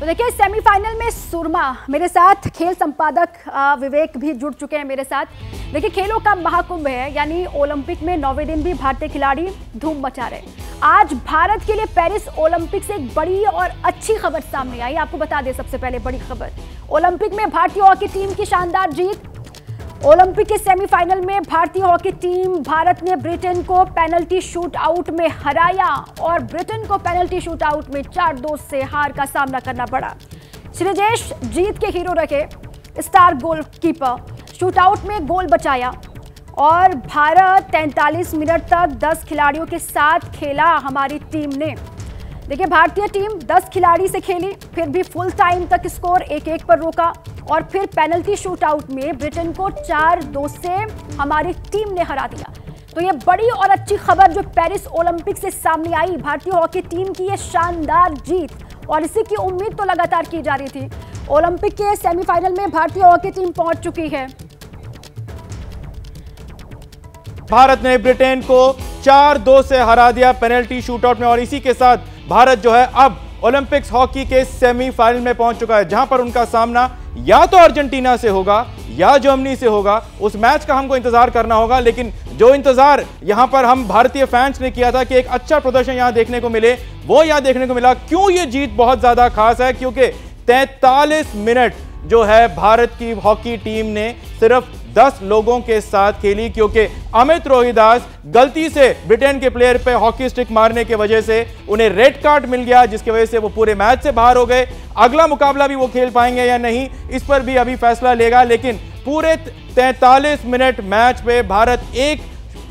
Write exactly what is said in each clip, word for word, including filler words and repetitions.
तो देखिए सेमीफाइनल में सुरमा, मेरे साथ खेल संपादक विवेक भी जुड़ चुके हैं मेरे साथ। देखिए खेलों का महाकुंभ है, यानी ओलंपिक में नौवें दिन भी भारतीय खिलाड़ी धूम मचा रहे हैं। आज भारत के लिए पेरिस ओलंपिक से एक बड़ी और अच्छी खबर सामने आई। आपको बता दें सबसे पहले बड़ी खबर, ओलंपिक में भारतीय हॉकी टीम की शानदार जीत। ओलंपिक के सेमीफाइनल में भारतीय हॉकी टीम भारत ने ब्रिटेन को पेनल्टी शूट आउट में हराया और ब्रिटेन को पेनल्टी शूट आउट में चार दो से हार का सामना करना पड़ा। श्रीजेश जीत के हीरो रखे, स्टार गोलकीपर, शूटआउट में गोल बचाया और भारत तैंतालीस मिनट तक दस खिलाड़ियों के साथ खेला हमारी टीम ने। देखिए भारतीय टीम दस खिलाड़ी से खेली, फिर भी फुल टाइम तक स्कोर एक एक पर रोका और फिर पेनल्टी शूटआउट में ब्रिटेन को चार दो से हमारी टीम ने हरा दिया। तो ये बड़ी और अच्छी खबर जो पेरिस ओलंपिक से सामने आई, भारतीय हॉकी टीम की ये शानदार जीत, और इसी की उम्मीद तो लगातार की जा रही थी। ओलंपिक के सेमीफाइनल में भारतीय हॉकी टीम पहुंच चुकी है। भारत ने ब्रिटेन को चार दो से हरा दिया पेनल्टी शूटआउट में, और इसी के साथ भारत जो है अब ओलंपिक्स हॉकी के सेमीफाइनल में पहुंच चुका है, जहां पर उनका सामना या तो अर्जेंटीना से होगा या जर्मनी से होगा। उस मैच का हमको इंतजार करना होगा, लेकिन जो इंतजार यहां पर हम भारतीय फैंस ने किया था कि एक अच्छा प्रदर्शन यहां देखने को मिले, वो यहां देखने को मिला। क्यों ये जीत बहुत ज्यादा खास है? क्योंकि तैंतालीस मिनट जो है भारत की हॉकी टीम ने सिर्फ दस लोगों के साथ खेली, क्योंकि अमित रोहिदास गलती से ब्रिटेन के प्लेयर पे हॉकी स्टिक मारने के वजह से उन्हें रेड कार्ड मिल गया, जिसकी वजह से वो पूरे मैच से बाहर हो गए। अगला मुकाबला भी वो खेल पाएंगे या नहीं, इस पर भी अभी फैसला लेगा, लेकिन पूरे तैंतालीस मिनट मैच पे भारत एक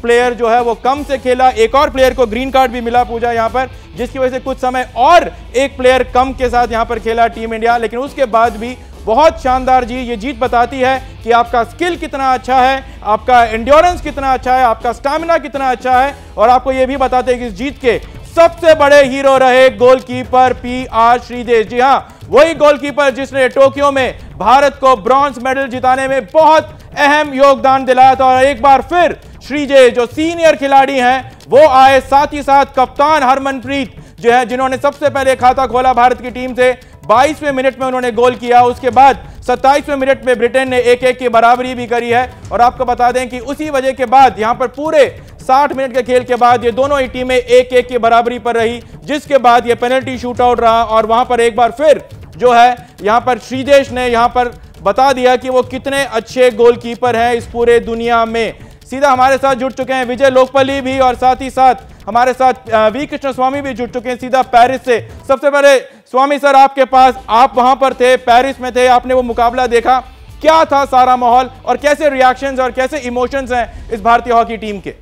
प्लेयर जो है वो कम से खेला। एक और प्लेयर को ग्रीन कार्ड भी मिला पूजा यहां पर, जिसकी वजह से कुछ समय और एक प्लेयर कम के साथ यहां पर खेला टीम इंडिया। लेकिन उसके बाद भी बहुत शानदार जी ये जीत बताती है कि आपका स्किल कितना अच्छा है, आपका एंड्योरेंस कितना अच्छा है, आपका स्टैमिना कितना अच्छा है। और आपको ये भी बताते हैं कि इस जीत के सबसे बड़े हीरो रहे गोलकीपर पीआर श्रीजेश। जी हां, वही गोलकीपर जिसने टोक्यो में भारत को ब्रॉन्ज मेडल जिताने में बहुत अहम योगदान दिलाया था। और एक बार फिर श्रीजेश जो सीनियर खिलाड़ी हैं वो आए, साथ ही साथ कप्तान हरमनप्रीत जो है, जिन्होंने सबसे पहले खाता खोला भारत की टीम से, बाईसवें मिनट में उन्होंने गोल किया। उसके बाद सत्ताईसवें मिनट में ब्रिटेन ने एक एक की बराबरी भी करी है। और आपको बता दें कि उसी वजह के बाद यहां पर पूरे साठ मिनट के खेल के बाद ये दोनों ही टीमें एक एक की बराबरी पर रही, जिसके बाद ये पेनल्टी शूटआउट रहा। और वहां पर एक बार फिर जो है यहां पर श्रीजेश ने यहां पर बता दिया कि वो कितने अच्छे गोलकीपर हैं इस पूरे दुनिया में। सीधा हमारे साथ जुड़ चुके हैं विजय लोकपल्ली भी, और साथ ही साथ हमारे साथ वी कृष्ण स्वामी भी जुड़ चुके हैं सीधा पेरिस से। सबसे पहले स्वामी सर, आपके पास, आप वहां पर थे, पेरिस में थे, आपने वो मुकाबला देखा, क्या था सारा माहौल और कैसे रिएक्शंस और कैसे इमोशंस हैं इस भारतीय हॉकी टीम के?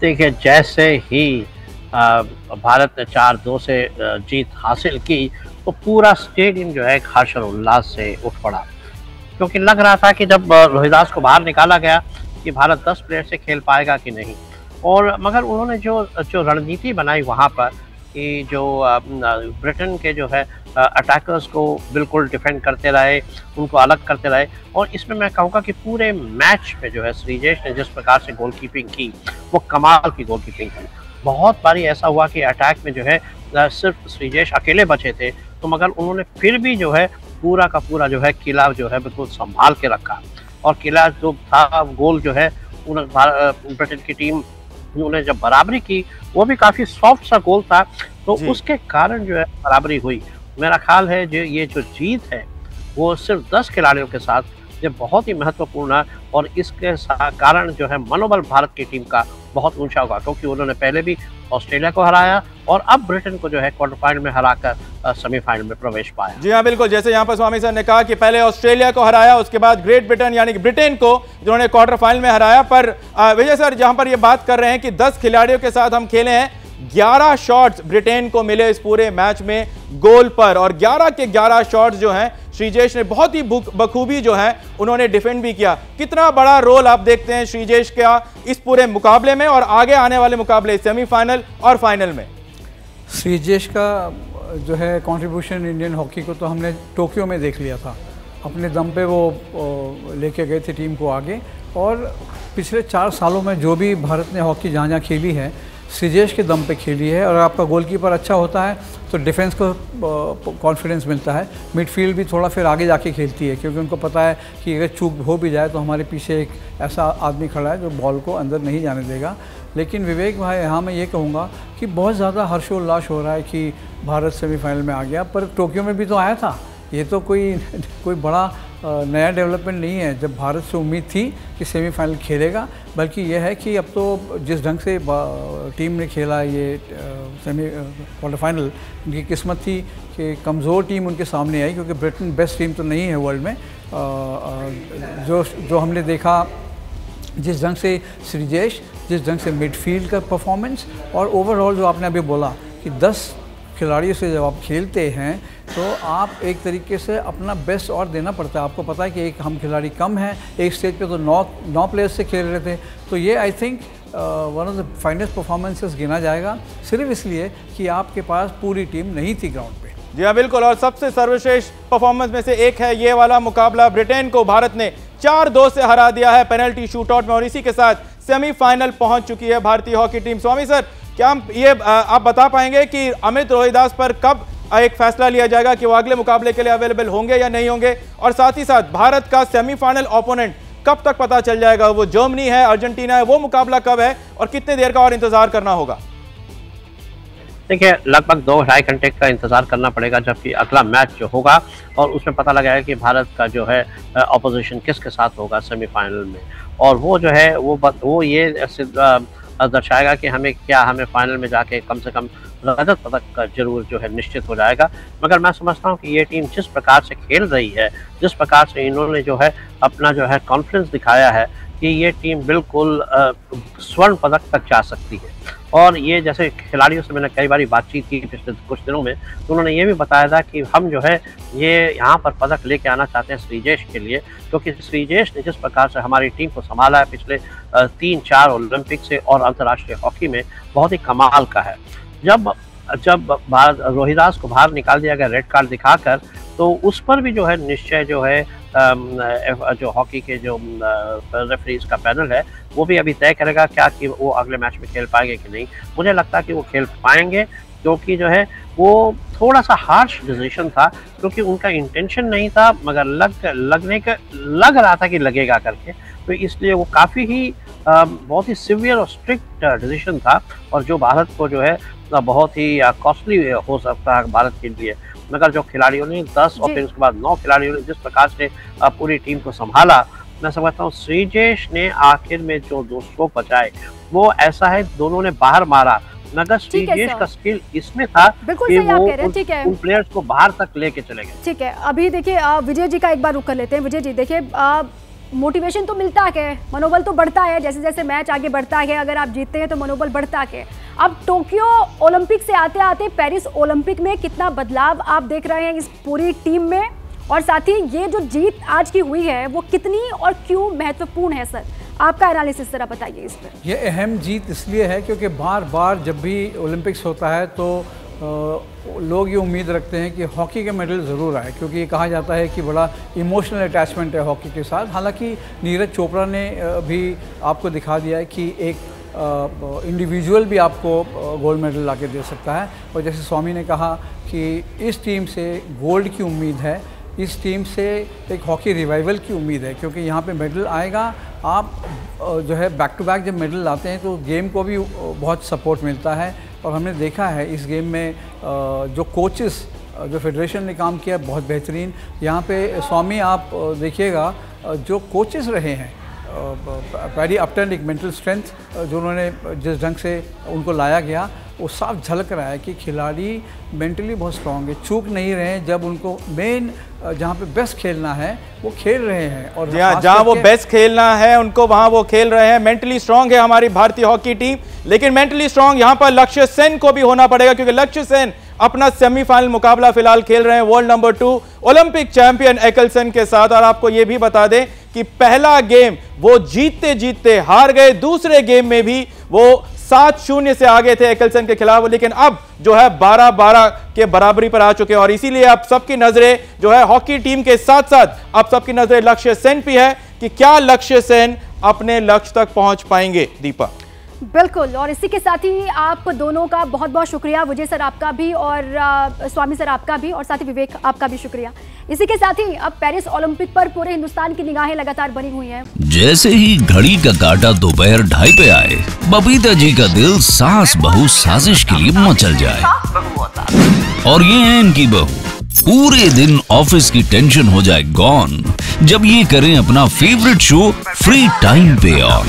देखिए जैसे ही भारत ने चार दो से जीत हासिल की तो पूरा स्टेडियम जो है हर्षोल्लास उल्लास से उठ पड़ा, क्योंकि लग रहा था कि जब रोहिदास को बाहर निकाला गया कि भारत दस प्लेयर से खेल पाएगा कि नहीं। और मगर उन्होंने जो जो रणनीति बनाई वहाँ पर कि जो ब्रिटेन के जो है अटैकर्स को बिल्कुल डिफेंड करते रहे, उनको अलग करते रहे। और इसमें मैं कहूँगा कि पूरे मैच में जो है श्रीजेश ने जिस प्रकार से गोलकीपिंग की वो कमाल की गोलकीपिंग की। बहुत बारी ऐसा हुआ कि अटैक में जो है सिर्फ श्रीजेश अकेले बचे थे, तो मगर उन्होंने फिर भी जो है पूरा का पूरा जो है किला जो है बिल्कुल संभाल के रखा। और किला जो था, गोल जो है ब्रिटेन की टीम उन्होंने जब बराबरी की वो भी काफ़ी सॉफ्ट सा गोल था, तो उसके कारण जो है बराबरी हुई। मेरा ख्याल है जो ये जो जीत है वो सिर्फ दस खिलाड़ियों के साथ ये बहुत ही महत्वपूर्ण है, और इसके कारण जो है मनोबल भारत की टीम का बहुत ऊंचा हुआ, क्योंकि उन्होंने पहले भी ऑस्ट्रेलिया को हराया और अब ब्रिटेन को जो है क्वार्टर फाइनल में हराकर सेमीफाइनल में प्रवेश पाया। जी हाँ बिल्कुल, जैसे यहाँ पर स्वामी सर ने कहा कि पहले ऑस्ट्रेलिया को हराया, उसके बाद ग्रेट ब्रिटेन यानी कि ब्रिटेन को जिन्होंने क्वार्टर फाइनल में हराया। पर विजय सर यहाँ पर ये बात कर रहे हैं कि दस खिलाड़ियों के साथ हम खेले हैं, ग्यारह शॉट्स ब्रिटेन को मिले इस पूरे मैच में गोल पर, और ग्यारह के ग्यारह शॉट्स जो हैं श्रीजेश ने बहुत ही बखूबी जो है उन्होंने डिफेंड भी किया। कितना बड़ा रोल आप देखते हैं श्रीजेश का इस पूरे मुकाबले में और आगे आने वाले मुकाबले सेमीफाइनल और फाइनल में? श्रीजेश का जो है कंट्रीब्यूशन इंडियन हॉकी को तो हमने टोक्यो में देख लिया था, अपने दम पे वो लेके गए थे टीम को आगे। और पिछले चार सालों में जो भी भारत ने हॉकी जहाँ जहाँ खेली है श्रीजेश के दम पे खेली है। और आपका गोलकीपर अच्छा होता है तो डिफेंस को कॉन्फिडेंस मिलता है, मिडफील्ड भी थोड़ा फिर आगे जाके खेलती है क्योंकि उनको पता है कि अगर चूक हो भी जाए तो हमारे पीछे एक ऐसा आदमी खड़ा है जो बॉल को अंदर नहीं जाने देगा। लेकिन विवेक भाई, यहाँ मैं ये कहूँगा कि बहुत ज़्यादा हर्षोल्लास हो रहा है कि भारत सेमीफाइनल में आ गया, पर टोक्यो में भी तो आया था। ये तो कोई कोई बड़ा नया डेवलपमेंट नहीं है जब भारत से उम्मीद थी कि सेमीफाइनल खेलेगा, बल्कि यह है कि अब तो जिस ढंग से टीम ने खेला ये सेमी क्वार्टर फाइनल, उनकी किस्मत थी कि कमज़ोर टीम उनके सामने आई क्योंकि ब्रिटेन बेस्ट टीम तो नहीं है वर्ल्ड में। जो जो हमने देखा जिस ढंग से श्रीजेश, जिस ढंग से मिडफील्ड का परफॉर्मेंस और ओवरऑल जो आपने अभी बोला कि दस खिलाड़ियों से जब आप खेलते हैं तो आप एक तरीके से अपना बेस्ट और देना पड़ता है। आपको पता है कि एक हम खिलाड़ी कम हैं, एक स्टेज पे तो नौ नौ प्लेयर्स से खेल रहे थे, तो ये I think one of the finest performances गिना जाएगा सिर्फ इसलिए कि आपके पास पूरी टीम नहीं थी ग्राउंड पे। जी हाँ बिल्कुल, और सबसे सर्वश्रेष्ठ परफॉर्मेंस में से एक है ये वाला मुकाबला। ब्रिटेन को भारत ने चार दो से हरा दिया है पेनल्टी शूटआउट में और इसी के साथ सेमीफाइनल पहुंच चुकी है भारतीय हॉकी टीम। स्वामी सर, क्या ये आप बता पाएंगे कि अमित रोहिदास पर कब एक फैसला लिया जाएगा कि वो अगले मुकाबले के लिए अवेलेबल होंगे या नहीं होंगे, और साथ ही साथ भारत का सेमीफाइनल ओपोनेंट कब तक पता चल जाएगा? वो जर्मनी है, अर्जेंटीना है, वो मुकाबला कब है और कितने देर का और इंतजार करना होगा? देखिए, लगभग दो ढाई घंटे का इंतजार करना पड़ेगा जबकि अगला मैच जो होगा और उसमें पता लगाएगा कि भारत का जो है ऑपोजिशन किसके साथ होगा सेमीफाइनल में, और वो जो है वो वो ये दर्शाएगा कि हमें क्या हमें फाइनल में जाके कम से कम रजत पदक जरूर जो है निश्चित हो जाएगा। मगर मैं समझता हूँ कि ये टीम जिस प्रकार से खेल रही है, जिस प्रकार से इन्होंने जो है अपना जो है कॉन्फिडेंस दिखाया है कि ये टीम बिल्कुल स्वर्ण पदक तक जा सकती है। और ये जैसे खिलाड़ियों से मैंने कई बार बातचीत की पिछले कुछ दिनों में, तो उन्होंने ये भी बताया था कि हम जो है ये यहाँ पर पदक लेके आना चाहते हैं श्रीजेश के लिए, क्योंकि तो श्रीजेश ने जिस प्रकार से हमारी टीम को संभाला है पिछले तीन चार ओलंपिक से और अंतर्राष्ट्रीय हॉकी में, बहुत ही कमाल का है। जब जब भारत रोहिदास को बाहर निकाल दिया गया रेड कार्ड दिखाकर, तो उस पर भी जो है निश्चय जो है जो हॉकी के जो रेफरीज का पैनल है वो भी अभी तय करेगा क्या कि वो अगले मैच में खेल पाएंगे कि नहीं। मुझे लगता है कि वो खेल पाएंगे क्योंकि जो है वो थोड़ा सा हार्श डिसीजन था क्योंकि उनका इंटेंशन नहीं था, मगर लग लगने का लग रहा था कि लगेगा करके, तो इसलिए वो काफ़ी ही बहुत ही सीवियर और स्ट्रिक्ट डिसीजन था और जो भारत को जो है बहुत ही कॉस्टली हो सकता है भारत के लिए। मगर जो खिलाड़ियों ने दस और फिर उसके बाद नौ खिलाड़ियों ने जिस प्रकार से पूरी टीम को संभाला, मैं समझता हूँ श्रीजेश ने आखिर में जो दो सौ बचाए वो ऐसा है दोनों ने बाहर मारा, मगर श्रीजेश का स्किल इसमें था कि वो उन प्लेयर्स को बाहर तक लेके चले गए। ठीक है, अभी देखिए विजय जी का एक बार रुख कर लेते हैं। विजय जी, देखिए मोटिवेशन तो मिलता है, मनोबल तो बढ़ता है, जैसे जैसे मैच आगे बढ़ता है अगर आप जीतते हैं तो मनोबल बढ़ता है। अब टोक्यो ओलंपिक से आते आते पेरिस ओलंपिक में कितना बदलाव आप देख रहे हैं इस पूरी टीम में, और साथ ही ये जो जीत आज की हुई है वो कितनी और क्यों महत्वपूर्ण है सर? आपका एनालिसिस जरा बताइए इस पर। यह अहम जीत इसलिए है क्योंकि बार बार जब भी ओलंपिक्स होता है तो लोग ये उम्मीद रखते हैं कि हॉकी के मेडल ज़रूर आए क्योंकि ये कहा जाता है कि बड़ा इमोशनल अटैचमेंट है हॉकी के साथ। हालांकि नीरज चोपड़ा ने भी आपको दिखा दिया है कि एक इंडिविजुअल भी आपको गोल्ड मेडल लाके दे सकता है। और जैसे स्वामी ने कहा कि इस टीम से गोल्ड की उम्मीद है, इस टीम से एक हॉकी रिवाइवल की उम्मीद है क्योंकि यहाँ पे मेडल आएगा। आप जो है बैक टू बैक जब मेडल लाते हैं तो गेम को भी बहुत सपोर्ट मिलता है और हमने देखा है इस गेम में जो कोचेस जो फेडरेशन ने काम किया बहुत बेहतरीन। यहाँ पे स्वामी आप देखिएगा जो कोचेस रहे हैं, पैरी अपटन एक मेंटल स्ट्रेंथ जो उन्होंने जिस ढंग से उनको लाया गया वो साफ झलक रहा है कि खिलाड़ी मेंटली बहुत स्ट्रांग है, चूक नहीं रहे हैं जब उनको मेन जहाँ पे बेस्ट खेलना है वो खेल रहे हैं। और जहाँ वो बेस्ट खेलना है उनको वहाँ वो खेल रहे हैं, मेंटली स्ट्रांग है हमारी भारतीय हॉकी टीम। लेकिन मेंटली स्ट्रांग यहाँ पर लक्ष्य सेन को भी होना पड़ेगा क्योंकि लक्ष्य सेन अपना सेमीफाइनल मुकाबला फिलहाल खेल रहे हैं world number two Olympic champion Axelsen के साथ। और आपको ये भी बता दें कि पहला गेम वो जीतते जीतते हार गए, दूसरे गेम में भी वो सात शून्य से आगे थे एक्सेलसन के खिलाफ, लेकिन अब जो है बारह बारह के बराबरी पर आ चुके हैं। और इसीलिए अब सबकी नजरें जो है हॉकी टीम के साथ साथ अब सबकी नजरें लक्ष्य सेन पे है कि क्या लक्ष्य सेन अपने लक्ष्य तक पहुंच पाएंगे। दीपा, बिल्कुल, और इसी के साथ ही आप दोनों का बहुत बहुत शुक्रिया, विजय सर आपका भी और आ, स्वामी सर आपका भी, और साथ ही विवेक आपका भी शुक्रिया। इसी के साथ ही अब पेरिस ओलंपिक पर पूरे हिंदुस्तान की निगाहें लगातार बनी हुई हैं। जैसे ही घड़ी का काटा दोपहर ढाई पे आए, बबीता जी का दिल सास बहू साजिश के लिए मचल जाए। और ये है इनकी बहू, पूरे दिन ऑफिस की टेंशन हो जाए गॉन जब ये करें अपना फेवरेट शो फ्री टाइम पे ऑन।